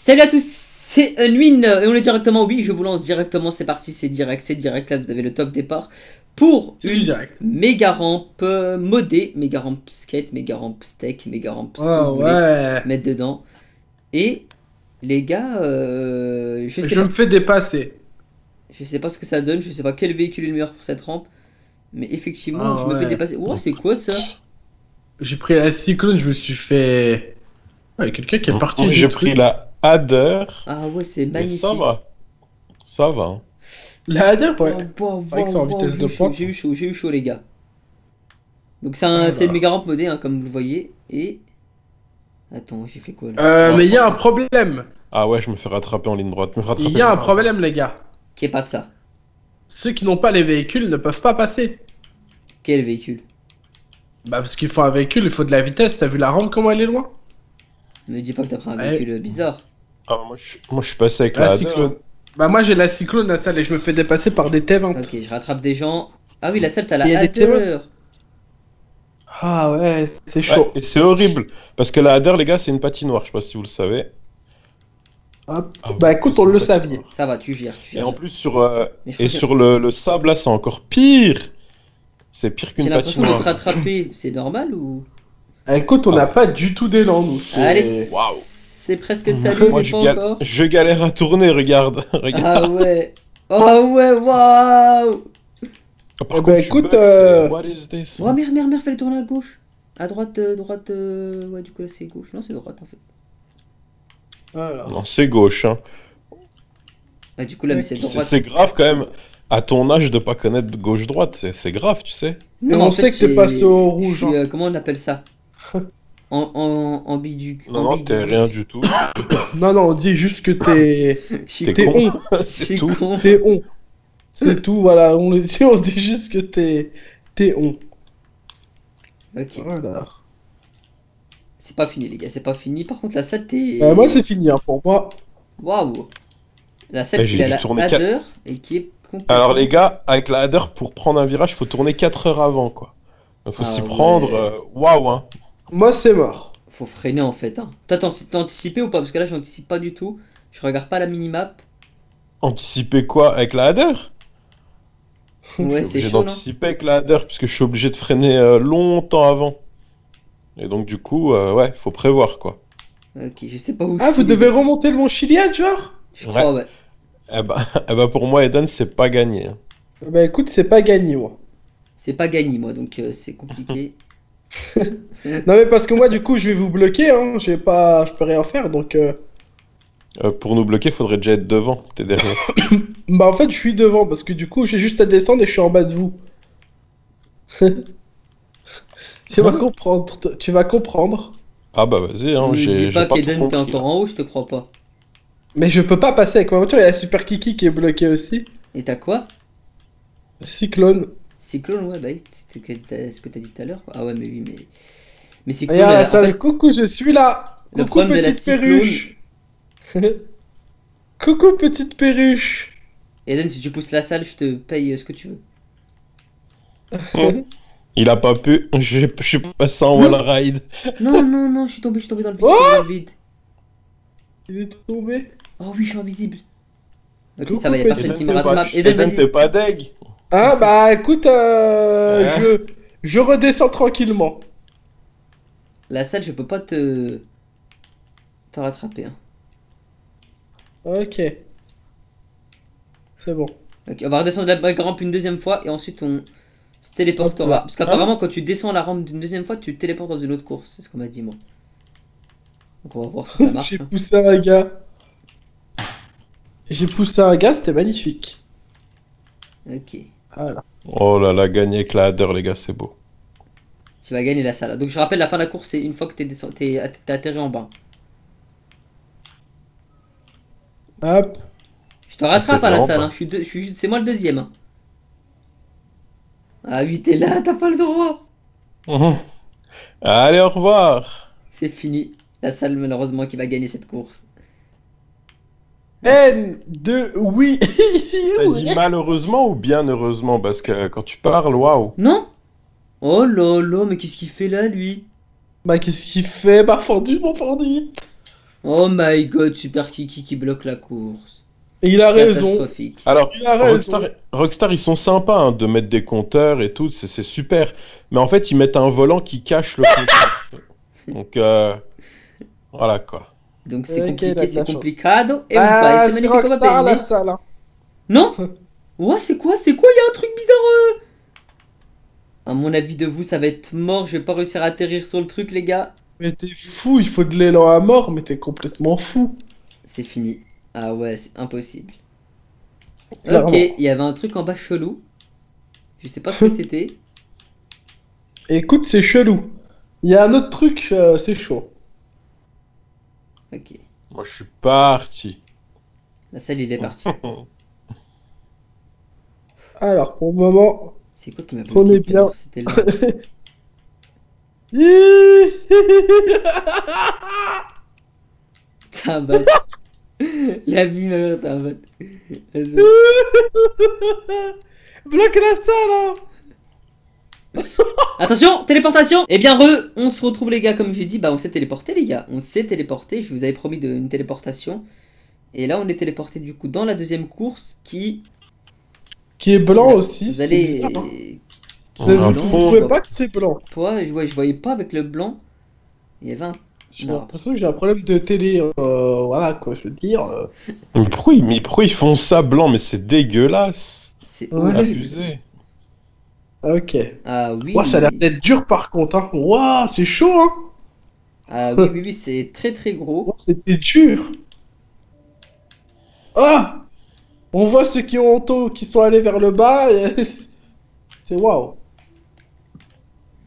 Salut à tous, c'est Unwin et on est directement, oui je vous lance directement, c'est parti, c'est direct, là vous avez le top départ pour une méga rampe modée, méga rampe skate, méga rampe steak, méga rampe ce que vous voulez mettre dedans. Et les gars, je me fais dépasser. Je sais pas ce que ça donne, je sais pas quel véhicule est le meilleur pour cette rampe, mais effectivement je me fais dépasser. Oh c'est quoi ça? J'ai pris la Cyclone, je me suis fait... Ouais, quelqu'un qui est parti du truc. J'ai pris la Adder. Ah ouais, c'est magnifique. Ça va. Ça va. La Hadder, ouais. J'ai eu chaud, les gars. Donc, c'est le méga ramp modé, hein, comme vous le voyez. Et. Attends, j'ai fait quoi là? Mais il y a un problème. Ah ouais, je me fais rattraper en ligne droite. Il y a un problème, les gars. Qui est pas ça. Ceux qui n'ont pas les véhicules ne peuvent pas passer. Quel véhicule? Bah, parce qu'il faut un véhicule, il faut de la vitesse. T'as vu la rampe, comment elle est loin? Me dis pas que t'as pris un véhicule bizarre. Ah, moi je suis passé avec la Cyclone. Bah moi j'ai la Cyclone, la salle, et je me fais dépasser par des T20. Ok, je rattrape des gens. Ah oui, la salle, t'as la Adder. Ah ouais, c'est chaud. Ouais, c'est horrible, parce que la Adder, les gars, c'est une patinoire, je sais pas si vous le savez. Hop. Ah, bah écoute, on le saviez. Ça va, tu gères, tu gères. Et en plus, sur le sable, là, c'est encore pire. C'est pire qu'une patinoire. J'ai l'impression de te rattraper, c'est normal ou... Écoute, on n'a pas du tout d'élan, nous. Allez, c'est presque salut, mais pas encore. Je galère à tourner, regarde. Ah ouais. Oh ouais, waouh. Bah écoute... Oh merde, fallait tourner à gauche. À droite, droite... Ouais, du coup là c'est gauche. Non, c'est droite en fait. Alors. Non, c'est gauche, hein. Bah du coup là, mais c'est droite. C'est grave quand même, à ton âge, de pas connaître gauche-droite. C'est grave, tu sais. Mais on sait que t'es passé au rouge. Comment on appelle ça? En bidu. Non, non, t'es rien du tout. Non, non, on dit juste que t'es... T'es on. C'est tout. T'es on. C'est tout, voilà. On le dit, on dit juste que t'es on. Ok. Voilà. C'est pas fini, les gars, c'est pas fini. Par contre, la salle, t'es... moi, c'est fini, hein, pour moi. Waouh. La salle, qui a la Hadder et qui est complètement... Alors, les gars, avec la Hadder, pour prendre un virage, faut tourner 4 heures avant, quoi. Faut s'y prendre, waouh, hein. Moi c'est mort. Faut freiner en fait, hein. T'as anticipé ou pas? Parce que là j'anticipe pas du tout. Je regarde pas la minimap. Anticiper quoi? Avec la Hadder? Ouais, c'est chaud. J'anticipe avec la Hadder puisque je suis obligé de freiner longtemps avant. Et donc du coup, ouais, faut prévoir quoi. Ok, je sais pas où. Ah, vous devez remonter le mont Chiliad, genre? Je crois, ouais. Eh bah pour moi, Eden, c'est pas gagné. Bah écoute, c'est pas gagné, moi. C'est pas gagné, moi, donc c'est compliqué. Non mais parce que moi du coup je vais vous bloquer, hein. Je peux rien faire donc... pour nous bloquer faudrait déjà être devant, t'es derrière. Bah en fait je suis devant parce que du coup j'ai juste à descendre et je suis en bas de vous. tu vas comprendre. Ah bah vas-y, hein, j'ai pas qu'Eden t'es encore en haut, je te crois pas. Mais je peux pas passer avec ma voiture, il y a Super Kiki qui est bloqué aussi. Et t'as quoi? Cyclone. Cyclone, ouais, bah c'est ce que t'as dit tout à l'heure. Ah ouais, mais oui, mais Cyclone... Ah, yeah, ça, en fait... Coucou, je suis là. Le coucou, problème de la Cyclone... Coucou, petite perruche. Eden, si tu pousses la salle, je te paye ce que tu veux. Oh. Il a pas pu, je suis passé en wall ride. Non, non, non, je suis tombé dans le vide, Il est tombé. Oh oui, je suis invisible. Ok, coucou, ça va, y'a personne qui me rattrape. Eden, vas-y. T'es pas deg. Ah bah écoute, ouais. je redescends tranquillement. La salle, je peux pas te rattraper. Hein. Ok. C'est bon. Ok, on va redescendre la rampe une deuxième fois et ensuite on se téléporte en bas. Parce qu'apparemment, quand tu descends la rampe une deuxième fois, tu te téléportes dans une autre course. C'est ce qu'on m'a dit, moi. Donc on va voir si ça marche. J'ai poussé un gars. J'ai poussé un gars, c'était magnifique. Ok. Voilà. Oh là là, gagner avec la Hadder, les gars, c'est beau. Tu vas gagner la salle. Donc je rappelle, la fin de la course, c'est une fois que t'es atterri en bas. Hop. Je te rattrape à la salle, hein. C'est moi le deuxième. Hein. Ah oui, t'es là, t'as pas le droit. Mmh. Allez, au revoir. C'est fini. La salle, malheureusement, qui va gagner cette course. N2, oui. T'as dit malheureusement ou bien heureusement? Parce que quand tu parles, waouh. Non. Oh là là, mais qu'est-ce qu'il fait là, lui? Bah qu'est-ce qu'il fait? Bah fendu, mon fendu. Oh my god, Super Kiki qui bloque la course. Et il a raison. Alors, il a Rockstar, raison. Rockstar, ils sont sympas hein, de mettre des compteurs et tout, c'est super. Mais en fait, ils mettent un volant qui cache le compteur. Donc, voilà quoi. Donc, c'est compliqué, c'est complicado. Et on c'est Rockstar la salle. Hein. Non. Ouais, c'est quoi? C'est quoi? Il y a un truc bizarre. À mon avis de vous, ça va être mort. Je vais pas réussir à atterrir sur le truc, les gars. Mais t'es fou, il faut de l'élan à mort, mais t'es complètement fou. C'est fini. Ah ouais, c'est impossible. Clairement. Ok, il y avait un truc en bas chelou. Je sais pas ce que c'était. Écoute, c'est chelou. Il y a un autre truc, c'est chaud. Ok. Moi, je suis parti. La salle, il est parti. Alors, pour le moment... C'est quoi qui m'a bloqué? C'était là. C'est un bot. La vie, ma mère, t'es un bot. Bloque la salle, hein. Attention, téléportation. Et bien re, on se retrouve les gars, comme j'ai dit, bah on s'est téléporté les gars. On s'est téléporté, je vous avais promis une téléportation. Et là on est téléporté du coup dans la deuxième course qui est blanc aussi. Vous allez... Blanc, vous ne trouvez pas que c'est blanc? Ouais, je voyais pas avec le blanc. Il y avait un... J'ai l'impression que j'ai un problème de télé. Voilà quoi, je veux dire. Mais pourquoi ils font ça blanc? Mais c'est dégueulasse. C'est abusé. Ok. Ah oui. Ouah, ça a l'air d'être dur par contre. Hein. Ouah, c'est chaud hein. Ah oui, oui, oui, c'est très très gros. Oh, c'était dur. Ah, on voit ceux qui ont tôt, qui sont allés vers le bas. Et... C'est waouh.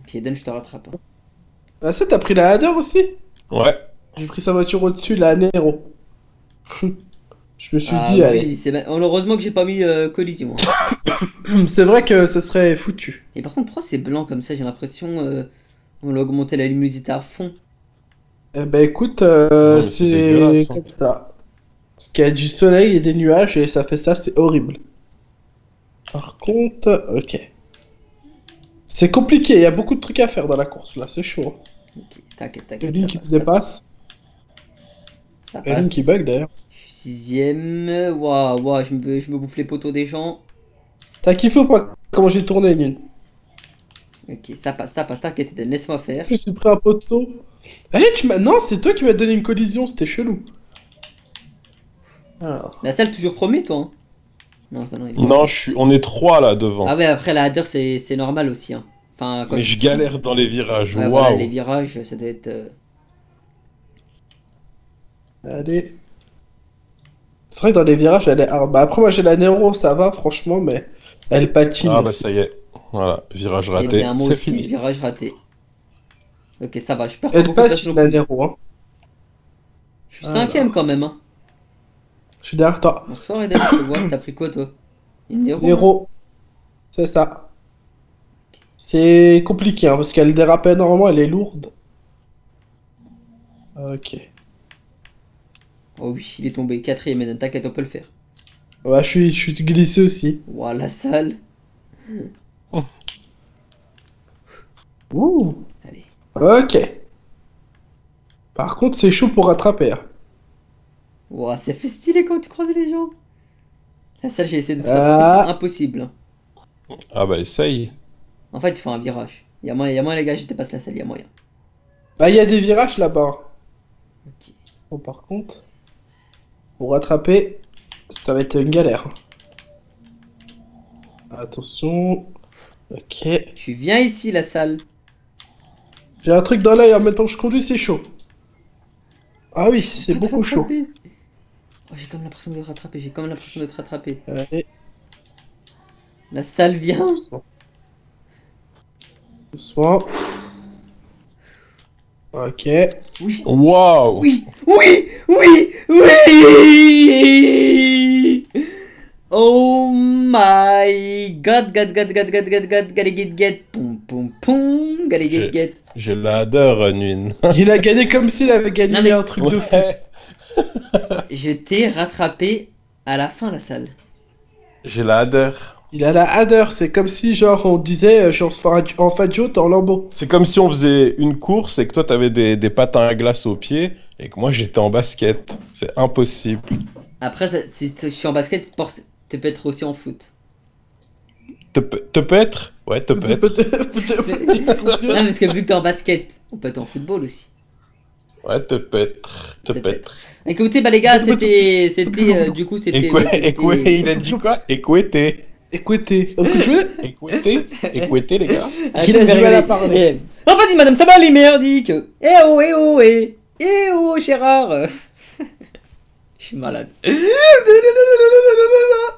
Ok, Eden, je te rattrape. Hein. Ah ça, t'as pris la Hadder aussi? Ouais. J'ai pris sa voiture au-dessus, la Nero. Je me suis dit, oui, allez. Heureusement que j'ai pas mis collision. Hein. C'est vrai que ça serait foutu. Et par contre, pourquoi c'est blanc comme ça? J'ai l'impression on a augmenté la luminosité à fond. Eh ben écoute, c'est comme ça. Parce qu'il y a du soleil et des nuages et ça fait ça, c'est horrible. Par contre, ok. C'est compliqué, il y a beaucoup de trucs à faire dans la course là, c'est chaud. Ok, t'inquiète, t'inquiète. Une qui te dépasse. Ça passe. Une qui bug d'ailleurs. Je suis sixième. Waouh, waouh, je me bouffe les poteaux des gens. T'as kiffé ou pas comment j'ai tourné, Lune? Ok, ça passe, t'inquiète, laisse-moi faire. Je suis pris un poteau. Non, c'est toi qui m'as donné une collision, c'était chelou. Alors. La salle toujours premier, toi hein. Non, ça, non on est trois là devant. Ah ouais, après la Hadder c'est normal aussi. Hein. Enfin, mais je galère dans les virages. Ouais, wow. Voilà, les virages, ça doit être. Allez. C'est vrai que dans les virages, elle est hard. Bah, après, moi j'ai la Nero, ça va franchement, mais elle patine. Ah bah aussi. Ça y est. Voilà, virage raté. Eh bien, moi aussi, fini. Virage raté. Ok, ça va, je perds beaucoup de patience. La Nero, hein. Je suis cinquième quand même. Hein. Je suis derrière toi. Bonsoir Eden, je te vois, t'as pris quoi toi? Une Nero. C'est ça. C'est compliqué hein, parce qu'elle dérape énormément, elle est lourde. Ok. Oh oui, il est tombé. Quatrième Eden, t'inquiète, on peut le faire. Ouais, je suis glissé aussi. Ouah, la salle. Oh. Ouh. Allez. Ok. Par contre, c'est chaud pour rattraper. Hein. Wow, ça fait stylé quand tu croises les gens. La salle, j'ai essayé de faire c'est impossible. Ah bah essaye. En fait, il faut un virage. Y'a moyen les gars, je dépasse la salle, y'a moyen. Bah y'a des virages là-bas. Ok. Bon par contre, pour rattraper, ça va être une galère. Attention. Ok. Tu viens ici la salle. J'ai un truc dans l'œil en même temps que je conduis, c'est chaud. Ah oui, c'est beaucoup chaud. Oh, j'ai comme l'impression de te rattraper, j'ai comme l'impression de te rattraper. Allez. La salle vient. Doucement. Ok. Oui. Wow. Oui. Oui. Oui. Oui. Oh my god, god, pom pom pom, get. Je l'adore, Unwin. Il a gagné comme s'il avait gagné un truc de fou. Je t'ai rattrapé à la fin, la salle. Je l'adore. Il a la Hadder, c'est comme si genre on disait genre en Fadjo t'es en lambeau. C'est comme si on faisait une course et que toi t'avais des patins à glace aux pieds et que moi j'étais en basket. C'est impossible. Après ça, si je suis en basket, tu peux être aussi en foot. Te peut être? Ouais, te peut être. Non parce que vu que t'es en basket, on peut être en football aussi. Ouais, te peut être. Te peut être. Écoutez bah les gars, c'était du coup c'était... Écoutez, il a dit quoi? Écoutez. Écoutez, on peut jouer. Écoutez les gars. Il a du mal à parler. Enfin dis madame, ça va les merdiques. Eh oh, eh oh, eh. Eh oh, Gérard. Je suis malade.